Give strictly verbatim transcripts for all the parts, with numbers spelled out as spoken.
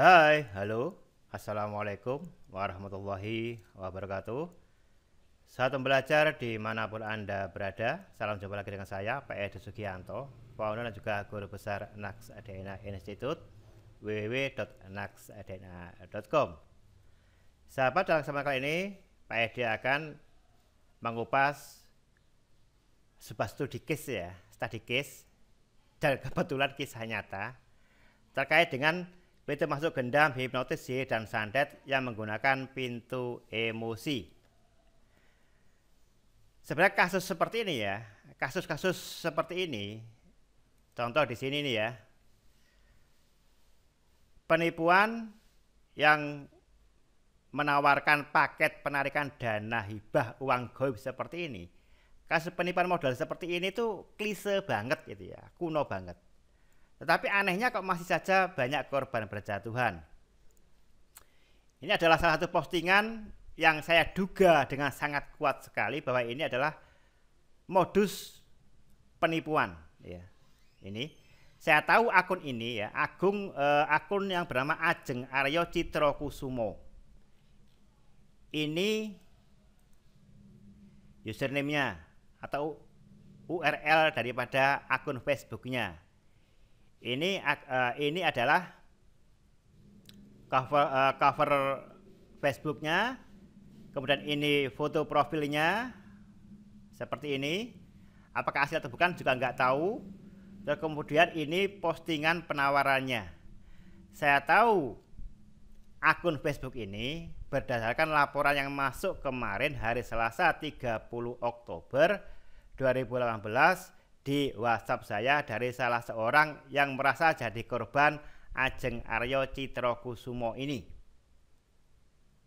Hai, halo, assalamualaikum warahmatullahi wabarakatuh. Sahabat pembelajar dimanapun Anda berada, salam jumpa lagi dengan saya, Pak Edi Sugianto, founder dan juga guru besar N A Q S D N A Institute, w w w titik naqs d n a titik com. Sahabat, dalam kesempatan kali ini, Pak Edi akan mengupas sebuah studi case ya, studi case, dan kebetulan kisah nyata, terkait dengan pintu masuk gendam, hipnotis, sihir, dan santet yang menggunakan pintu emosi. Sebenarnya kasus seperti ini ya, kasus-kasus seperti ini, contoh di sini nih ya, penipuan yang menawarkan paket penarikan dana hibah uang goib seperti ini, kasus penipuan modal seperti ini tuh klise banget gitu ya, kuno banget. Tetapi anehnya kok masih saja banyak korban berjatuhan. Ini adalah salah satu postingan yang saya duga dengan sangat kuat sekali bahwa ini adalah modus penipuan. Ya, ini saya tahu akun ini ya, akun, eh, akun yang bernama Ajeng Aryo Citrokusumo. Ini username-nya atau U R L daripada akun Facebook-nya. Ini uh, ini adalah cover uh, cover Facebooknya, kemudian ini foto profilnya seperti ini. Apakah asli atau bukan juga nggak tahu. Dan kemudian ini postingan penawarannya. Saya tahu akun Facebook ini berdasarkan laporan yang masuk kemarin hari Selasa tiga puluh Oktober dua ribu delapan belas. Di WhatsApp saya dari salah seorang yang merasa jadi korban Ajeng Aryo Citrokusumo ini.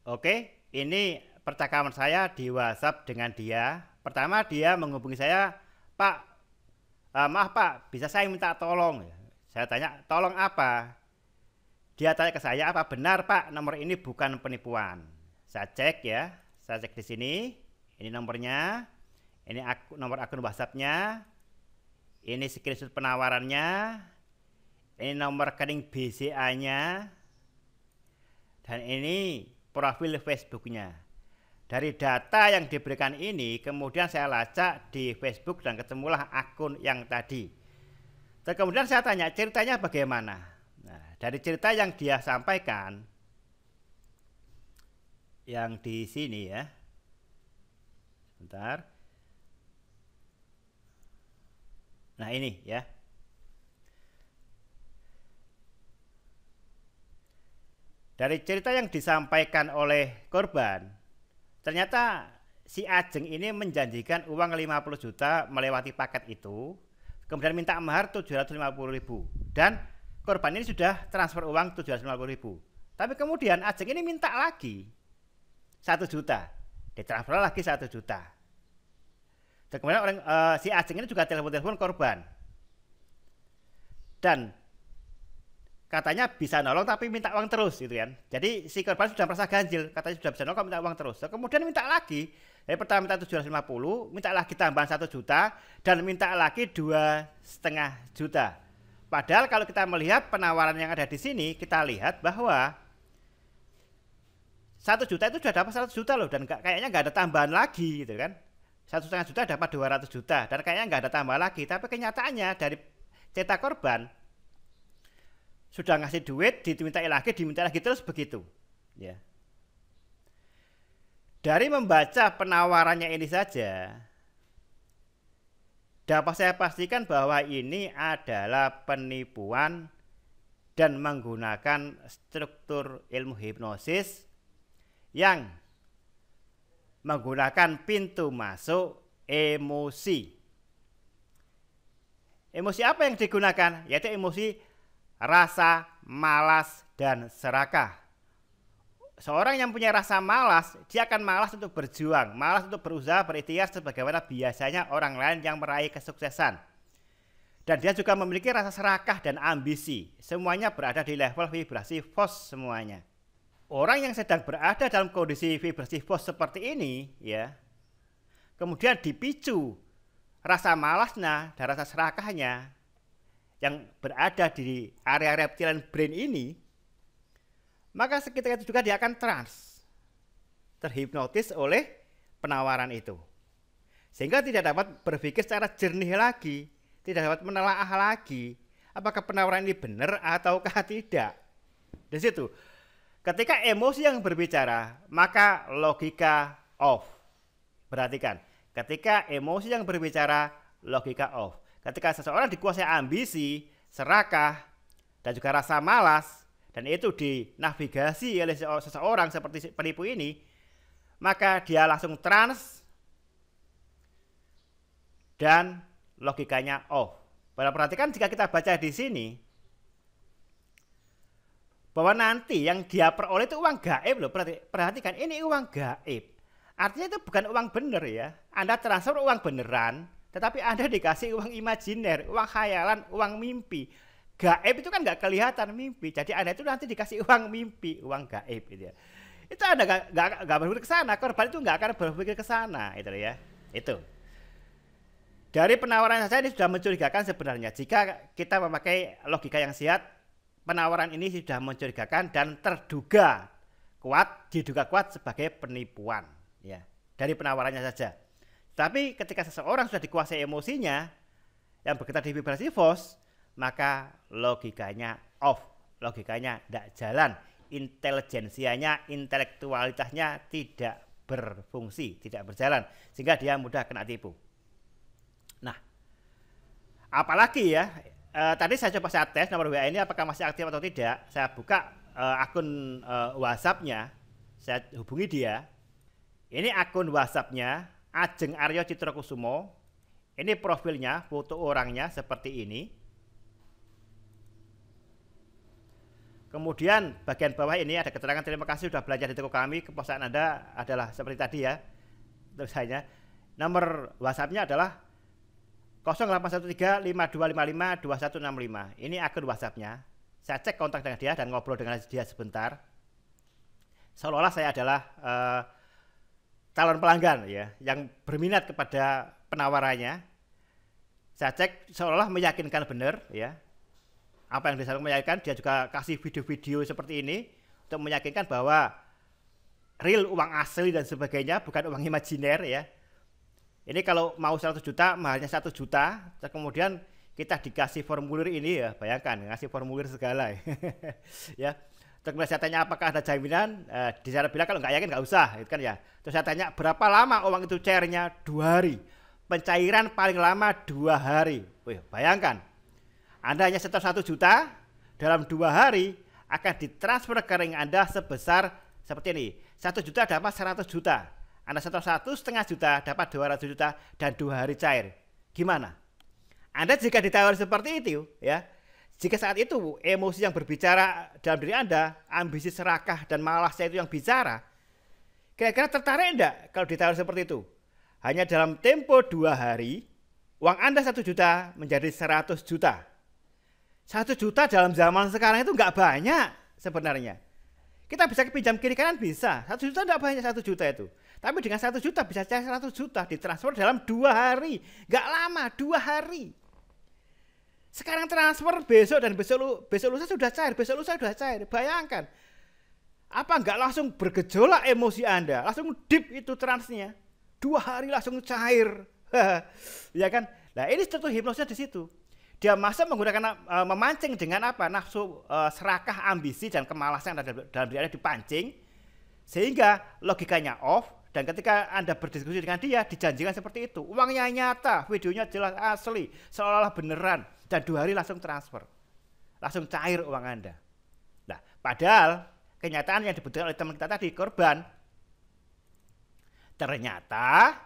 Oke, ini percakapan saya di WhatsApp dengan dia. Pertama dia menghubungi saya, Pak, eh, maaf Pak, bisa saya minta tolong? Saya tanya, tolong apa? Dia tanya ke saya, apa benar Pak, nomor ini bukan penipuan? Saya cek ya, saya cek di sini. Ini nomornya, ini aku, nomor akun WhatsApp-nya. Ini screenshot penawarannya, ini nomor rekening B C A-nya, dan ini profil Facebook-nya. Dari data yang diberikan ini, kemudian saya lacak di Facebook dan ketemulah akun yang tadi. Terus kemudian saya tanya, ceritanya bagaimana? Nah, dari cerita yang dia sampaikan, yang di sini ya, sebentar. Nah ini ya, dari cerita yang disampaikan oleh korban, ternyata si Ajeng ini menjanjikan uang lima puluh juta melewati paket itu, kemudian minta mahar tujuh ratus lima puluh ribu, dan korban ini sudah transfer uang tujuh ratus lima puluh ribu. Tapi kemudian Ajeng ini minta lagi satu juta, ditransfer lagi satu juta. Dan kemudian orang, uh, si Ajeng ini juga telepon-telepon korban. Dan katanya bisa nolong tapi minta uang terus gitu kan. Jadi si korban sudah merasa ganjil, katanya sudah bisa nolong minta uang terus. Dan kemudian minta lagi, dari pertama minta tujuh ratus lima puluh, minta lagi tambahan satu juta, dan minta lagi dua setengah juta. Padahal kalau kita melihat penawaran yang ada di sini, kita lihat bahwa satu juta itu sudah dapat seratus juta loh, dan kayaknya nggak ada tambahan lagi gitu kan. Satu setengah juta dapat dua ratus juta, dan kayaknya nggak ada tambah lagi. Tapi kenyataannya dari cerita korban sudah ngasih duit, diminta lagi, diminta lagi terus begitu. Ya. Dari membaca penawarannya ini saja, dapat saya pastikan bahwa ini adalah penipuan dan menggunakan struktur ilmu hipnosis yang menggunakan pintu masuk emosi. Emosi apa yang digunakan? Yaitu emosi rasa malas dan serakah. Seorang yang punya rasa malas, dia akan malas untuk berjuang, malas untuk berusaha, berikhtiar sebagaimana biasanya orang lain yang meraih kesuksesan. Dan dia juga memiliki rasa serakah dan ambisi. Semuanya berada di level vibrasi force semuanya. Orang yang sedang berada dalam kondisi vibrasi force seperti ini, ya, kemudian dipicu rasa malasnya dan rasa serakahnya yang berada di area reptilian brain ini, maka seketika itu juga dia akan trans, terhipnotis oleh penawaran itu. Sehingga tidak dapat berpikir secara jernih lagi, tidak dapat menelaah lagi apakah penawaran ini benar ataukah tidak. Di situ, ketika emosi yang berbicara, maka logika off. Perhatikan, ketika emosi yang berbicara, logika off. Ketika seseorang dikuasai ambisi, serakah, dan juga rasa malas, dan itu dinavigasi oleh seseorang seperti penipu ini, maka dia langsung trans dan logikanya off. Perhatikan jika kita baca di sini, bahwa nanti yang dia peroleh itu uang gaib loh. Perhatikan, ini uang gaib. Artinya itu bukan uang bener ya. Anda transfer uang beneran, tetapi Anda dikasih uang imajiner, uang khayalan, uang mimpi. Gaib itu kan nggak kelihatan mimpi. Jadi Anda itu nanti dikasih uang mimpi, uang gaib gitu ya. Itu Anda nggak berpikir ke sana, korban itu nggak akan berpikir ke sana gitu ya. Itu. Dari penawaran saja ini sudah mencurigakan sebenarnya. Jika kita memakai logika yang sehat, penawaran ini sudah mencurigakan dan terduga kuat, diduga kuat sebagai penipuan, ya, dari penawarannya saja. Tapi ketika seseorang sudah dikuasai emosinya yang berkaitan di vibrasi force, maka logikanya off, logikanya tidak jalan, intelijensianya, intelektualitasnya tidak berfungsi, tidak berjalan, sehingga dia mudah kena tipu. Nah, apalagi ya. Uh, tadi saya coba saya tes nomor W A ini apakah masih aktif atau tidak. Saya buka uh, akun uh, WhatsApp-nya, saya hubungi dia. Ini akun WhatsApp-nya, Ajeng Aryo Citrokusumo. Ini profilnya, foto orangnya seperti ini. Kemudian bagian bawah ini ada keterangan terima kasih sudah belajar di toko kami. Kepuasan Anda adalah seperti tadi ya. Terus hanya nomor WhatsApp-nya adalah nol delapan satu tiga lima dua lima lima dua satu enam lima. Ini akun WhatsApp-nya. Saya cek kontak dengan dia dan ngobrol dengan dia sebentar. Seolah-olah saya adalah uh, calon pelanggan ya, yang berminat kepada penawarannya. Saya cek seolah-olah meyakinkan benar ya. Apa yang dia meyakinkan, dia juga kasih video-video seperti ini untuk meyakinkan bahwa real, uang asli dan sebagainya, bukan uang imajiner ya. Ini kalau mau seratus juta, mahalnya satu juta, kemudian kita dikasih formulir ini ya, bayangkan, ngasih formulir segala ya. Terus saya tanya apakah ada jaminan, eh, di sana bilang kalau nggak yakin nggak usah, gitu kan ya. Terus saya tanya berapa lama uang itu cairnya, dua hari, pencairan paling lama dua hari. Wih, bayangkan, Anda hanya setor satu juta, dalam dua hari akan ditransfer ke rekening Anda sebesar seperti ini, satu juta dapat seratus juta. Anda setor satu setengah juta dapat dua ratus juta dan dua hari cair. Gimana? Anda jika ditawar seperti itu, ya, jika saat itu emosi yang berbicara dalam diri Anda, ambisi, serakah dan malasnya itu yang bicara, kira-kira tertarik enggak kalau ditawar seperti itu? Hanya dalam tempo dua hari, uang Anda satu juta menjadi seratus juta. Satu juta dalam zaman sekarang itu nggak banyak sebenarnya. Kita bisa pinjam kiri kanan bisa, satu juta enggak banyak satu juta itu. Tapi dengan satu juta bisa cair seratus juta, ditransfer dalam dua hari, nggak lama, dua hari. Sekarang transfer besok dan besok besok lusa sudah cair, besok lusa sudah cair. Bayangkan, apa nggak langsung bergejolak emosi Anda, langsung deep itu transnya, dua hari langsung cair, ya kan? Nah ini tentu hipnosnya di situ. Dia masa menggunakan uh, memancing dengan apa? Nafsu, uh, serakah, ambisi dan kemalasan dalam, dalam diri Anda dipancing, sehingga logikanya off. Dan ketika Anda berdiskusi dengan dia, dijanjikan seperti itu. Uangnya nyata, videonya jelas asli, seolah-olah beneran. Dan dua hari langsung transfer. Langsung cair uang Anda. Nah, padahal kenyataan yang dibutuhkan oleh teman kita tadi, korban. Ternyata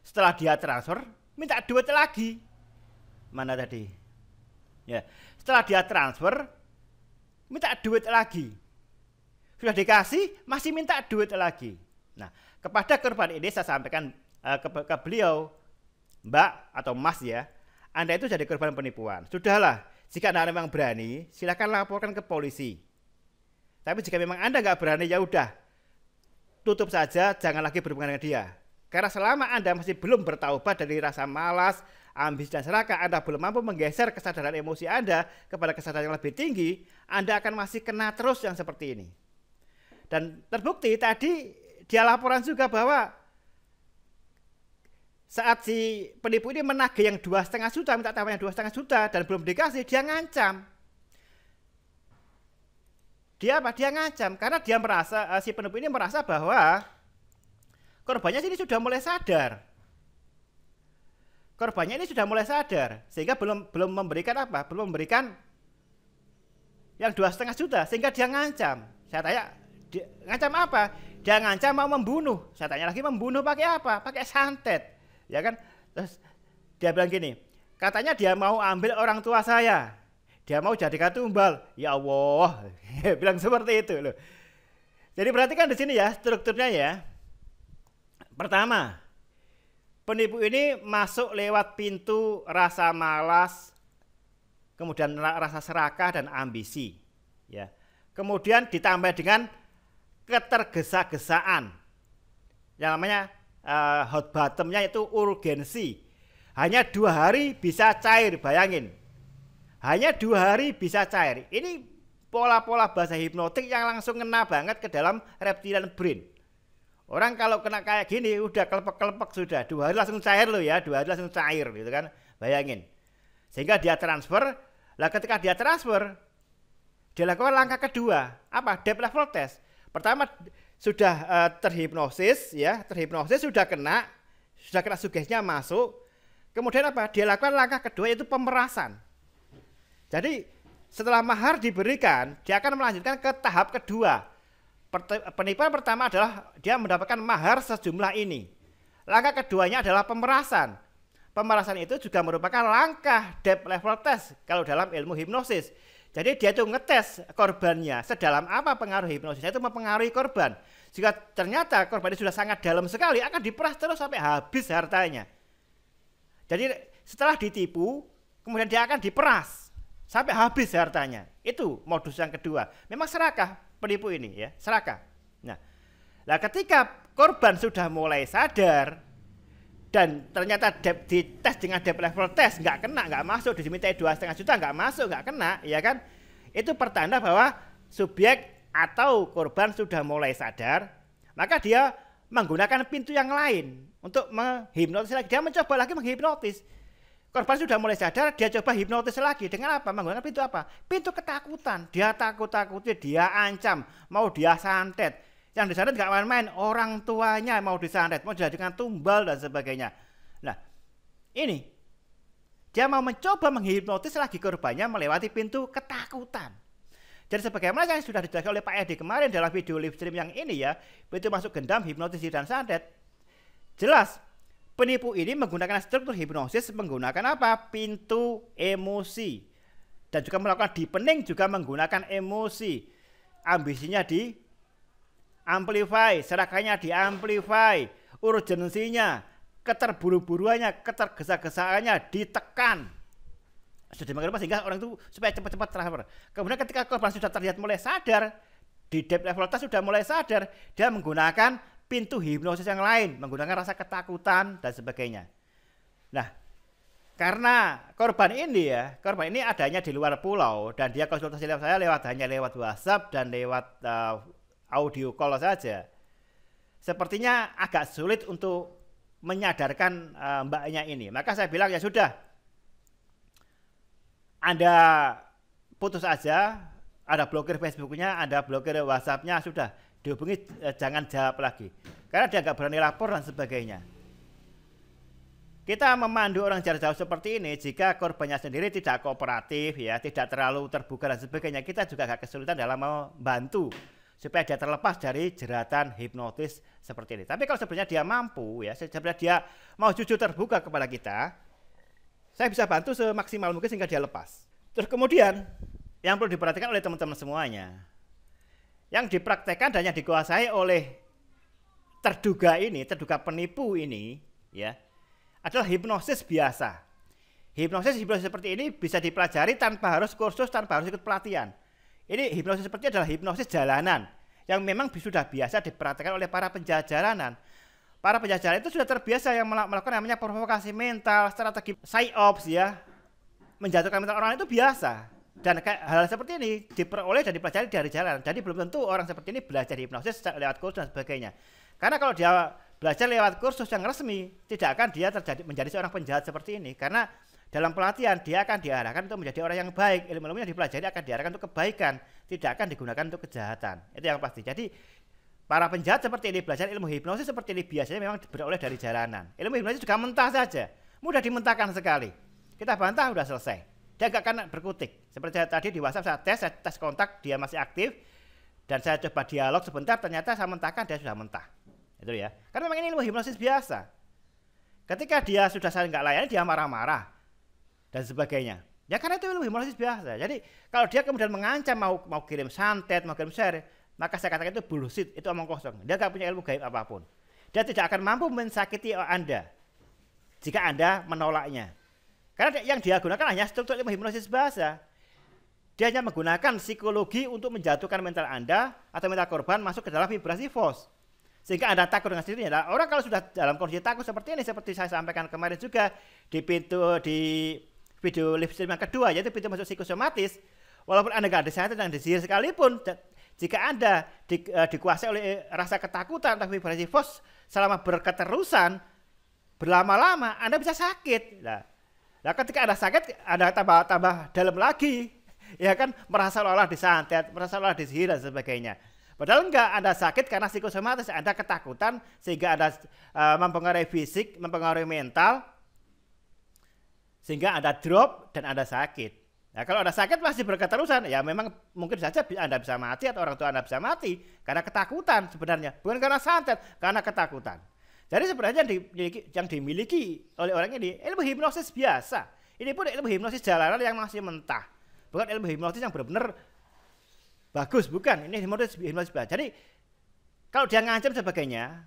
setelah dia transfer, minta duit lagi. Mana tadi? Ya, setelah dia transfer, minta duit lagi. Sudah dikasih, masih minta duit lagi. Nah, kepada korban ini saya sampaikan uh, ke, ke beliau, Mbak atau Mas ya, Anda itu jadi korban penipuan. Sudahlah, jika Anda memang berani, silakan laporkan ke polisi. Tapi jika memang Anda nggak berani, ya udah, tutup saja, jangan lagi berhubungan dengan dia. Karena selama Anda masih belum bertaubat dari rasa malas, ambisi dan serakah, Anda belum mampu menggeser kesadaran emosi Anda kepada kesadaran yang lebih tinggi, Anda akan masih kena terus yang seperti ini. Dan terbukti tadi dia laporan juga bahwa saat si penipu ini menagih yang dua setengah juta, minta tawaran dua setengah juta dan belum dikasih, dia ngancam. Dia apa? Dia ngancam karena dia merasa si penipu ini merasa bahwa korbannya ini sudah mulai sadar. Korbannya ini sudah mulai sadar, sehingga belum belum memberikan apa? Belum memberikan yang dua setengah juta, sehingga dia ngancam. Saya tanya, dia ngancam apa? Dia ngancam mau membunuh. Saya tanya lagi, membunuh pakai apa? Pakai santet, ya kan? Terus dia bilang gini, katanya dia mau ambil orang tua saya. Dia mau jadikan tumbal. Ya Allah, bilang seperti itu loh. Jadi perhatikan di sini ya strukturnya ya. Pertama, penipu ini masuk lewat pintu rasa malas, kemudian rasa serakah dan ambisi, ya. Kemudian ditambah dengan ketergesa-gesaan, yang namanya uh, hot bottomnya itu urgensi. Hanya dua hari bisa cair, bayangin. Hanya dua hari bisa cair. Ini pola-pola bahasa hipnotik yang langsung kena banget ke dalam reptilian brain. Orang kalau kena kayak gini udah kelepek-kelepek sudah, dua hari langsung cair loh ya, dua hari langsung cair gitu kan, bayangin. Sehingga dia transfer, lah ketika dia transfer, dia lakukan langkah kedua, apa? Deep level test. Pertama sudah uh, terhipnosis ya, terhipnosis sudah kena, sudah kena sugestinya masuk. Kemudian apa? Dia lakukan langkah kedua yaitu pemerasan. Jadi setelah mahar diberikan, dia akan melanjutkan ke tahap kedua. Penipuan pertama adalah dia mendapatkan mahar sejumlah ini. Langkah keduanya adalah pemerasan. Pemerasan itu juga merupakan langkah deep level test kalau dalam ilmu hipnosis. Jadi dia itu ngetes korbannya, sedalam apa pengaruh hipnosisnya itu mempengaruhi korban. Jika ternyata korbannya sudah sangat dalam sekali, akan diperas terus sampai habis hartanya. Jadi setelah ditipu, kemudian dia akan diperas sampai habis hartanya. Itu modus yang kedua. Memang serakah penipu ini ya, serakah. Nah, lah ketika korban sudah mulai sadar dan ternyata dites dengan deep level test nggak kena, nggak masuk, diminta dua setengah juta nggak masuk, nggak kena, ya kan? Itu pertanda bahwa subjek atau korban sudah mulai sadar, maka dia menggunakan pintu yang lain untuk menghipnotis lagi. Dia mencoba lagi menghipnotis. Korban sudah mulai sadar, dia coba hipnotis lagi. Dengan apa? Menggunakan pintu apa? Pintu ketakutan. Dia takut-takuti, dia ancam, mau dia santet. Yang disantet nggak main-main, orang tuanya mau disantet, mau dijadikan tumbal dan sebagainya. Nah, ini dia mau mencoba menghipnotis lagi korbannya melewati pintu ketakutan. Jadi sebagaimana yang sudah dijelaskan oleh Pak Edi kemarin dalam video live stream yang ini ya, pintu masuk gendam, hipnotis dan santet, jelas. Penipu ini menggunakan struktur hipnosis, menggunakan apa? Pintu emosi. Dan juga melakukan deepening, juga menggunakan emosi. Ambisinya di amplify, serakahnya di amplify, urgensinya, keterburu-buruannya, ketergesa-gesaannya ditekan. Sudah dimaklumkan sehingga orang itu supaya cepat-cepat transfer. Kemudian ketika korban sudah terlihat mulai sadar, di deep level test sudah mulai sadar, dia menggunakan pintu hipnosis yang lain, menggunakan rasa ketakutan dan sebagainya. Nah, karena korban ini ya, korban ini adanya di luar pulau dan dia konsultasi lewat saya lewat hanya lewat WhatsApp dan lewat uh, audio call saja. Sepertinya agak sulit untuk menyadarkan uh, mbaknya ini. Maka saya bilang ya sudah, Anda putus aja, Anda blokir Facebooknya, Anda blokir WhatsAppnya, sudah. Dihubungi jangan jawab lagi karena dia nggak berani lapor dan sebagainya. Kita memandu orang jarak jauh seperti ini jika korbannya sendiri tidak kooperatif ya, tidak terlalu terbuka dan sebagainya, kita juga agak kesulitan dalam membantu supaya dia terlepas dari jeratan hipnotis seperti ini. Tapi kalau sebenarnya dia mampu ya, sebenarnya dia mau jujur terbuka kepada kita, saya bisa bantu semaksimal mungkin sehingga dia lepas. Terus kemudian yang perlu diperhatikan oleh teman-teman semuanya, yang dipraktekkan dan yang dikuasai oleh terduga ini, terduga penipu ini, ya, adalah hipnosis biasa. Hipnosis hipnosis seperti ini bisa dipelajari tanpa harus kursus, tanpa harus ikut pelatihan. Ini hipnosis seperti adalah hipnosis jalanan yang memang sudah biasa dipraktekkan oleh para penjajah jalanan. para penjajah itu sudah terbiasa yang melakukan namanya provokasi mental, strategi psyops ya, menjatuhkan mental orang itu biasa. Dan hal seperti ini diperoleh dan dipelajari dari jalan. Jadi belum tentu orang seperti ini belajar hipnosis lewat kursus dan sebagainya. Karena kalau dia belajar lewat kursus yang resmi, tidak akan dia terjadi menjadi seorang penjahat seperti ini. Karena dalam pelatihan dia akan diarahkan untuk menjadi orang yang baik. Ilmu-ilmu yang dipelajari akan diarahkan untuk kebaikan, tidak akan digunakan untuk kejahatan. Itu yang pasti. Jadi para penjahat seperti ini belajar ilmu hipnosis seperti ini biasanya memang beroleh dari jalanan. Ilmu hipnosis juga mentah saja, mudah dimentahkan sekali. Kita bantah sudah selesai. Dia gak akan berkutik. Seperti saya tadi di WhatsApp saya tes, saya tes kontak dia masih aktif dan saya coba dialog sebentar, ternyata saya mentahkan dia sudah mentah. Itu ya. Karena memang ini ilmu hipnosis biasa. Ketika dia sudah saya nggak layani dia marah-marah dan sebagainya. Ya karena itu ilmu hipnosis biasa. Jadi kalau dia kemudian mengancam mau mau kirim santet, mau kirim share, maka saya katakan itu bullshit, itu omong kosong. Dia tidak punya ilmu gaib apapun. Dia tidak akan mampu mensakiti Anda jika Anda menolaknya. Karena yang dia gunakan hanya struktur ilmu hipnosis bahasa. Dia hanya menggunakan psikologi untuk menjatuhkan mental Anda atau mental korban masuk ke dalam vibrasi force. Sehingga Anda takut dengan sendirinya. Nah, orang kalau sudah dalam kondisi takut seperti ini, seperti saya sampaikan kemarin juga di pintu di video live stream yang kedua, yaitu pintu masuk psikosomatis, walaupun Anda tidak disantet dan disihir sekalipun, jika Anda di, uh, dikuasai oleh rasa ketakutan atau vibrasi force selama berketerusan, berlama-lama Anda bisa sakit. Nah, nah ketika Anda sakit, Anda tambah-tambah dalam lagi. Ya kan, merasa lelah disantet, merasa lelah disihir dan sebagainya. Padahal enggak, Anda sakit karena psikosomatis, Anda ketakutan sehingga Anda uh, mempengaruhi fisik, mempengaruhi mental. Sehingga Anda drop dan Anda sakit. Nah, kalau Anda sakit masih berketerusan, ya memang mungkin saja Anda bisa mati atau orang tua Anda bisa mati karena ketakutan sebenarnya, bukan karena santet, karena ketakutan. Jadi sebenarnya yang dimiliki, yang dimiliki oleh orang ini ilmu hipnosis biasa. Ini pun ilmu hipnosis jalanan yang masih mentah, bukan ilmu hipnosis yang benar-benar bagus, bukan. Ini hipnosis, hipnosis biasa. Jadi kalau dia ngancam sebagainya,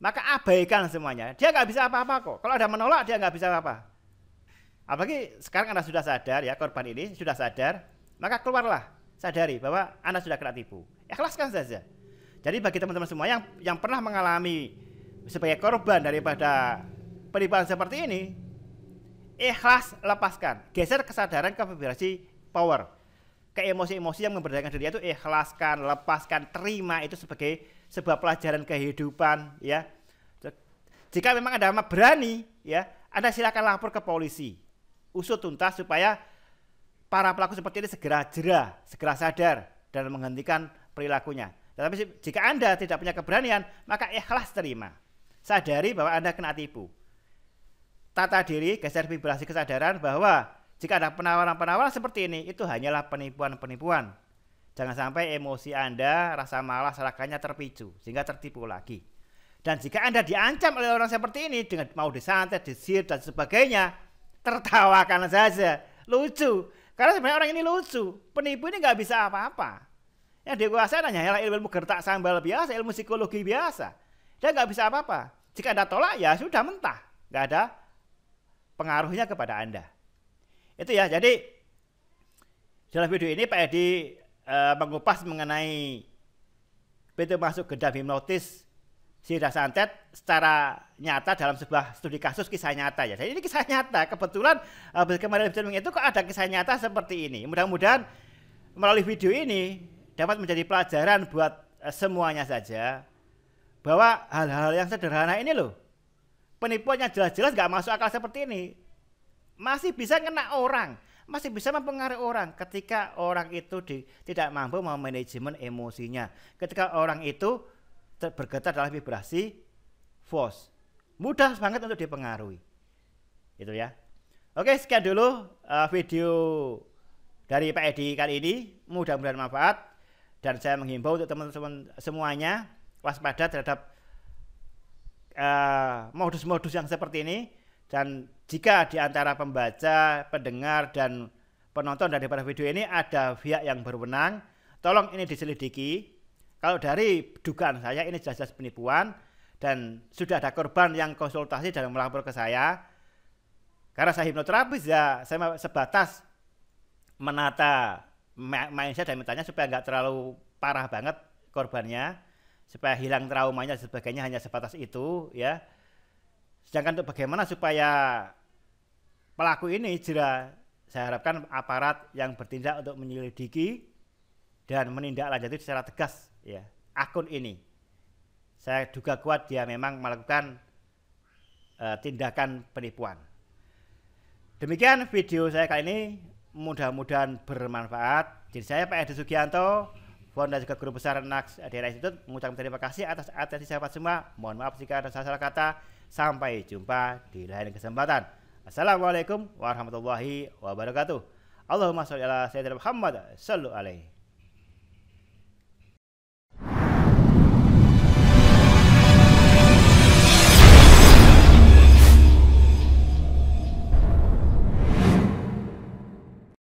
maka abaikan semuanya. Dia nggak bisa apa-apa kok. Kalau Anda menolak, dia nggak bisa apa-apa. Apalagi sekarang Anda sudah sadar ya, korban ini sudah sadar, maka keluarlah, sadari bahwa Anda sudah kena tipu. Ikhlaskan saja. Jadi bagi teman-teman semua yang yang pernah mengalami sebagai korban daripada penipuan seperti ini, ikhlas, lepaskan. Geser kesadaran ke vibrasi power, ke emosi-emosi yang memberdayakan diri itu, ikhlaskan, lepaskan, terima itu sebagai sebuah pelajaran kehidupan ya. Jika memang Anda berani ya, Anda silakan lapor ke polisi. Usut tuntas supaya para pelaku seperti ini segera jera, segera sadar dan menghentikan perilakunya. Tetapi jika Anda tidak punya keberanian, maka ikhlas terima. Sadari bahwa Anda kena tipu. Tata diri, geser vibrasi kesadaran bahwa jika ada penawaran-penawaran seperti ini, itu hanyalah penipuan-penipuan. Jangan sampai emosi Anda, rasa malas, rakanya terpicu sehingga tertipu lagi. Dan jika Anda diancam oleh orang seperti ini dengan mau disantet, disihir dan sebagainya, tertawakan saja, lucu. Karena sebenarnya orang ini lucu, penipu ini nggak bisa apa-apa. Yang dikuasai hanya ilmu gertak sambal biasa, ilmu psikologi biasa. Dia nggak bisa apa-apa. Jika Anda tolak, ya sudah mentah, nggak ada pengaruhnya kepada Anda. Itu ya. Jadi dalam video ini Pak Edi uh, mengupas mengenai pintu masuk gendam hipnotis, sihir santet secara nyata dalam sebuah studi kasus kisah nyata ya. Jadi ini kisah nyata, kebetulan eh, kemarin itu kok ada kisah nyata seperti ini. Mudah-mudahan melalui video ini dapat menjadi pelajaran buat eh, semuanya saja bahwa hal-hal yang sederhana ini loh, penipuan yang jelas-jelas gak masuk akal seperti ini masih bisa kena orang, masih bisa mempengaruhi orang ketika orang itu di, tidak mampu memanajemen emosinya, ketika orang itu bergetar dalam vibrasi force. Mudah banget untuk dipengaruhi. Itu ya. Oke, sekian dulu uh, video dari Pak Edi kali ini. Mudah-mudahan manfaat. Dan saya menghimbau untuk teman-teman semuanya waspada terhadap uh, modus-modus yang seperti ini. Dan jika di antara pembaca, pendengar, dan penonton daripada video ini ada pihak yang berwenang, tolong ini diselidiki. Kalau dari dugaan saya ini jelas-jelas penipuan dan sudah ada korban yang konsultasi dan melapor ke saya. Karena saya hipnoterapis ya, saya sebatas menata mindset dan mentalnya supaya nggak terlalu parah banget korbannya. supaya hilang traumanya dan sebagainya hanya sebatas itu, ya. Sedangkan untuk bagaimana supaya pelaku ini jera, saya harapkan aparat yang bertindak untuk menyelidiki dan menindaklanjuti secara tegas, ya, akun ini. Saya duga kuat dia memang melakukan uh, tindakan penipuan. Demikian video saya kali ini, mudah-mudahan bermanfaat. Jadi saya Pak Edi Sugianto, Founder juga Guru Besar N A Q S D N A Institute, mengucapkan terima kasih atas atensi sahabat semua. Mohon maaf jika ada salah-salah kata. Sampai jumpa di lain kesempatan. Assalamualaikum warahmatullahi wabarakatuh. Allahumma sholli ala sayyidina Muhammad sallallahu alaihi.